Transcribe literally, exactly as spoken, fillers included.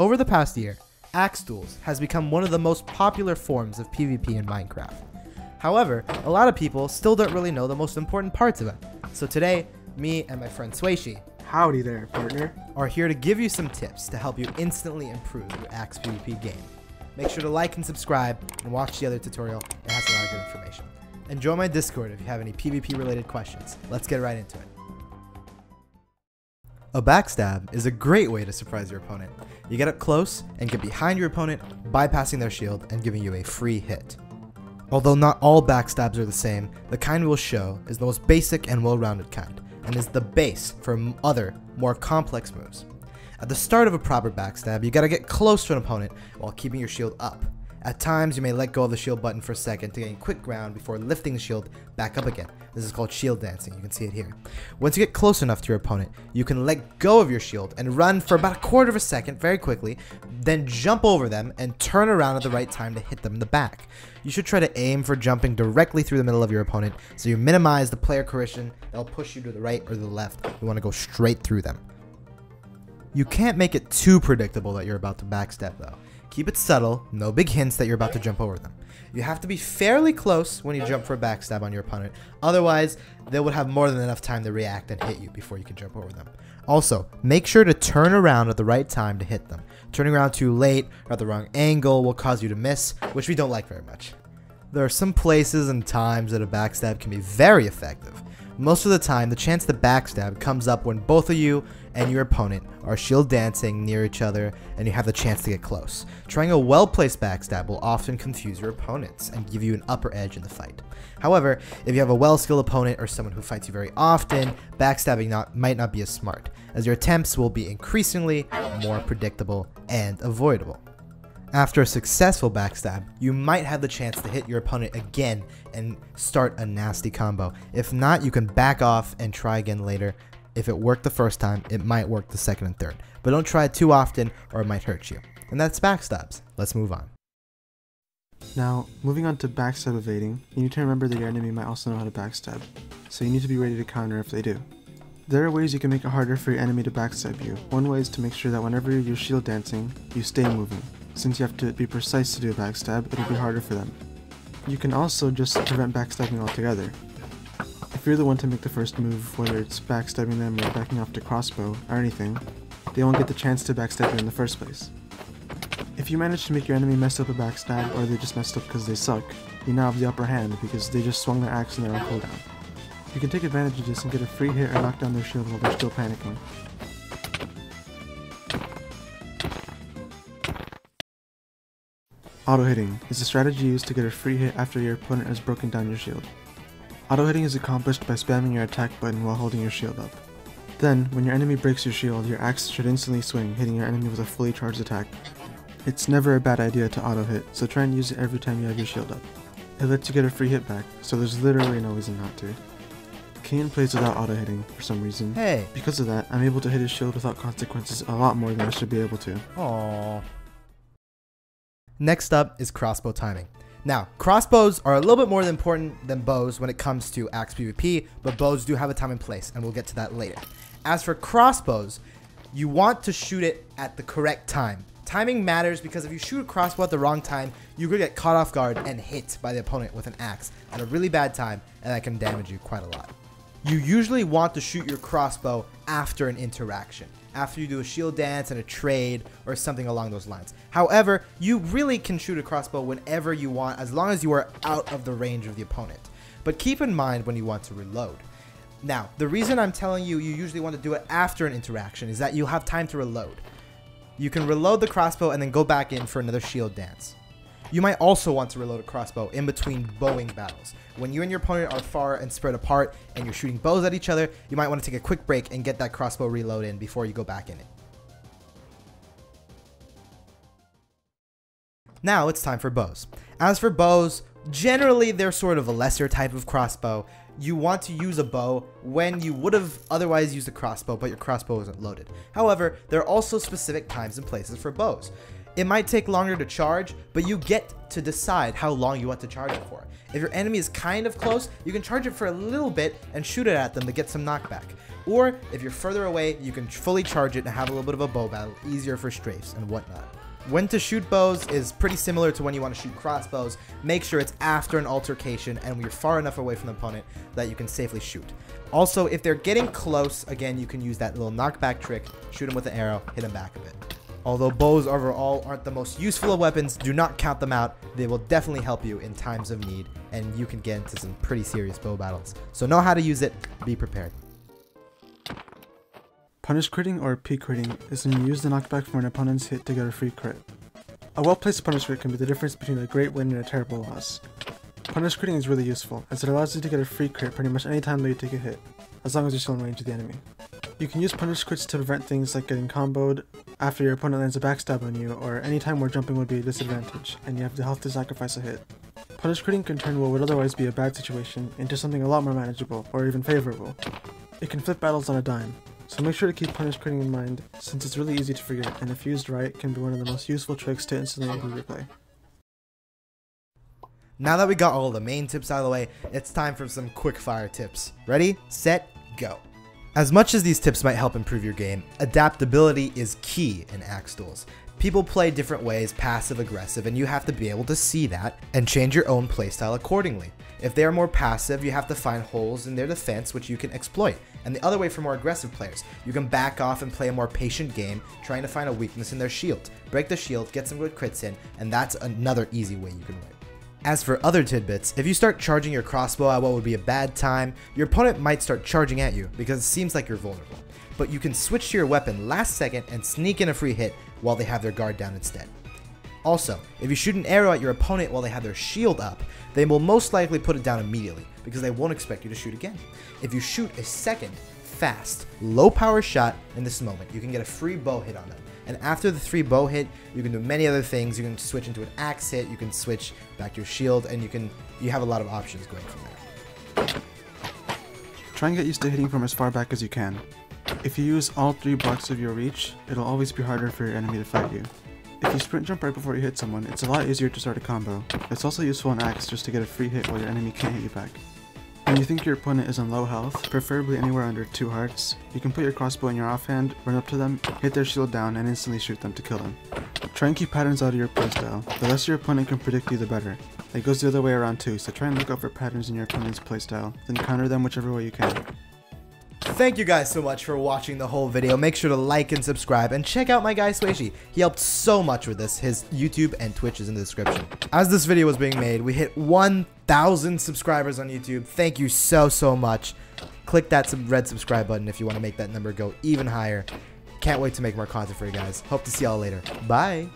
Over the past year, axe duels has become one of the most popular forms of PvP in Minecraft. However, a lot of people still don't really know the most important parts of it. So today, me and my friend Swashi, howdy there, partner, are here to give you some tips to help you instantly improve your axe PvP game. Make sure to like and subscribe and watch the other tutorial. It has a lot of good information. And join my Discord if you have any PvP related questions. Let's get right into it. A backstab is a great way to surprise your opponent. You get up close and get behind your opponent, bypassing their shield and giving you a free hit. Although not all backstabs are the same, the kind we'll show is the most basic and well-rounded kind, and is the base for other, more complex moves. At the start of a proper backstab, you gotta get close to an opponent while keeping your shield up. At times, you may let go of the shield button for a second to gain quick ground before lifting the shield back up again. This is called shield dancing, you can see it here. Once you get close enough to your opponent, you can let go of your shield and run for about a quarter of a second very quickly, then jump over them and turn around at the right time to hit them in the back. You should try to aim for jumping directly through the middle of your opponent so you minimize the player collision that'll push you to the right or the left. You wanna go straight through them. You can't make it too predictable that you're about to backstab though. Keep it subtle, no big hints that you're about to jump over them. You have to be fairly close when you jump for a backstab on your opponent, otherwise they would have more than enough time to react and hit you before you can jump over them. Also, make sure to turn around at the right time to hit them. Turning around too late or at the wrong angle will cause you to miss, which we don't like very much. There are some places and times that a backstab can be very effective. Most of the time, the chance to backstab comes up when both of you and your opponent are shield dancing near each other and you have the chance to get close. Trying a well-placed backstab will often confuse your opponents and give you an upper edge in the fight. However, if you have a well-skilled opponent or someone who fights you very often, backstabbing not, might not be as smart, as your attempts will be increasingly more predictable and avoidable. After a successful backstab, you might have the chance to hit your opponent again and start a nasty combo. If not, you can back off and try again later. If it worked the first time, it might work the second and third, but don't try it too often or it might hurt you. And that's backstabs. Let's move on. Now, moving on to backstab evading, you need to remember that your enemy might also know how to backstab, so you need to be ready to counter if they do. There are ways you can make it harder for your enemy to backstab you. One way is to make sure that whenever you're shield dancing, you stay moving. Since you have to be precise to do a backstab, it'll be harder for them. You can also just prevent backstabbing altogether. If you're the one to make the first move, whether it's backstabbing them or backing off to crossbow or anything, they won't get the chance to backstab you in the first place. If you manage to make your enemy mess up a backstab, or they just messed up because they suck, you now have the upper hand because they just swung their axe in their own cooldown. You can take advantage of this and get a free hit or knock down their shield while they're still panicking. Auto-hitting is a strategy used to get a free hit after your opponent has broken down your shield. Auto-hitting is accomplished by spamming your attack button while holding your shield up. Then, when your enemy breaks your shield, your axe should instantly swing, hitting your enemy with a fully charged attack. It's never a bad idea to auto-hit, so try and use it every time you have your shield up. It lets you get a free hit back, so there's literally no reason not to. Keyan plays without auto-hitting for some reason. Hey! Because of that, I'm able to hit his shield without consequences a lot more than I should be able to. Aww. Next up is crossbow timing. Now, crossbows are a little bit more important than bows when it comes to axe PvP, but bows do have a time and place, and we'll get to that later. As for crossbows, you want to shoot it at the correct time. Timing matters because if you shoot a crossbow at the wrong time, you could get caught off guard and hit by the opponent with an axe at a really bad time, and that can damage you quite a lot. You usually want to shoot your crossbow after an interaction, after you do a shield dance and a trade or something along those lines. However, you really can shoot a crossbow whenever you want as long as you are out of the range of the opponent. But keep in mind when you want to reload. Now, the reason I'm telling you you usually want to do it after an interaction is that you'll have time to reload. You can reload the crossbow and then go back in for another shield dance. You might also want to reload a crossbow in between bowing battles. When you and your opponent are far and spread apart and you're shooting bows at each other, you might want to take a quick break and get that crossbow reload in before you go back in it. Now it's time for bows. As for bows, generally they're sort of a lesser type of crossbow. You want to use a bow when you would have otherwise used a crossbow, but your crossbow isn't loaded. However, there are also specific times and places for bows. It might take longer to charge, but you get to decide how long you want to charge it for. If your enemy is kind of close, you can charge it for a little bit and shoot it at them to get some knockback. Or if you're further away, you can fully charge it and have a little bit of a bow battle, easier for strafes and whatnot. When to shoot bows is pretty similar to when you want to shoot crossbows. Make sure it's after an altercation and we're far enough away from the opponent that you can safely shoot. Also, if they're getting close, again, you can use that little knockback trick, shoot them with an arrow, hit them back a bit. Although bows overall aren't the most useful of weapons, do not count them out. They will definitely help you in times of need, and you can get into some pretty serious bow battles. So know how to use it, be prepared. Punish critting or P-critting is when you use the knockback from an opponent's hit to get a free crit. A well-placed punish crit can be the difference between a great win and a terrible loss. Punish critting is really useful, as it allows you to get a free crit pretty much any time that you take a hit, as long as you're still in range of the enemy. You can use punish crits to prevent things like getting comboed, after your opponent lands a backstab on you, or any time where jumping would be a disadvantage, and you have the health to sacrifice a hit. Punish critting can turn what would otherwise be a bad situation into something a lot more manageable, or even favorable. It can flip battles on a dime, so make sure to keep punish critting in mind, since it's really easy to forget, and if used right, can be one of the most useful tricks to instantly improve your play. Now that we got all the main tips out of the way, it's time for some quick fire tips. Ready, set, go. As much as these tips might help improve your game, adaptability is key in axe duels. People play different ways, passive-aggressive, and you have to be able to see that and change your own playstyle accordingly. If they are more passive, you have to find holes in their defense which you can exploit. And the other way for more aggressive players, you can back off and play a more patient game, trying to find a weakness in their shield. Break the shield, get some good crits in, and that's another easy way you can win. As for other tidbits, if you start charging your crossbow at what would be a bad time, your opponent might start charging at you because it seems like you're vulnerable. But you can switch to your weapon last second and sneak in a free hit while they have their guard down instead. Also, if you shoot an arrow at your opponent while they have their shield up, they will most likely put it down immediately because they won't expect you to shoot again. If you shoot a second, fast, low power shot in this moment, you can get a free bow hit on them. And after the three bow hit, you can do many other things. You can switch into an axe hit, you can switch back to your shield, and you can you have a lot of options going from there. Try and get used to hitting from as far back as you can. If you use all three blocks of your reach, it'll always be harder for your enemy to fight you. If you sprint jump right before you hit someone, it's a lot easier to start a combo. It's also useful in axe just to get a free hit while your enemy can't hit you back. When you think your opponent is on low health, preferably anywhere under two hearts, you can put your crossbow in your offhand, run up to them, hit their shield down, and instantly shoot them to kill them. Try and keep patterns out of your playstyle. The less your opponent can predict you, the better. It goes the other way around too, so try and look out for patterns in your opponent's playstyle, then counter them whichever way you can. Thank you guys so much for watching the whole video. Make sure to like and subscribe and check out my guy Swayshi. He helped so much with this. His YouTube and Twitch is in the description. As this video was being made, we hit one thousand subscribers on YouTube. Thank you so, so much. Click that red subscribe button if you want to make that number go even higher. Can't wait to make more content for you guys. Hope to see y'all later. Bye.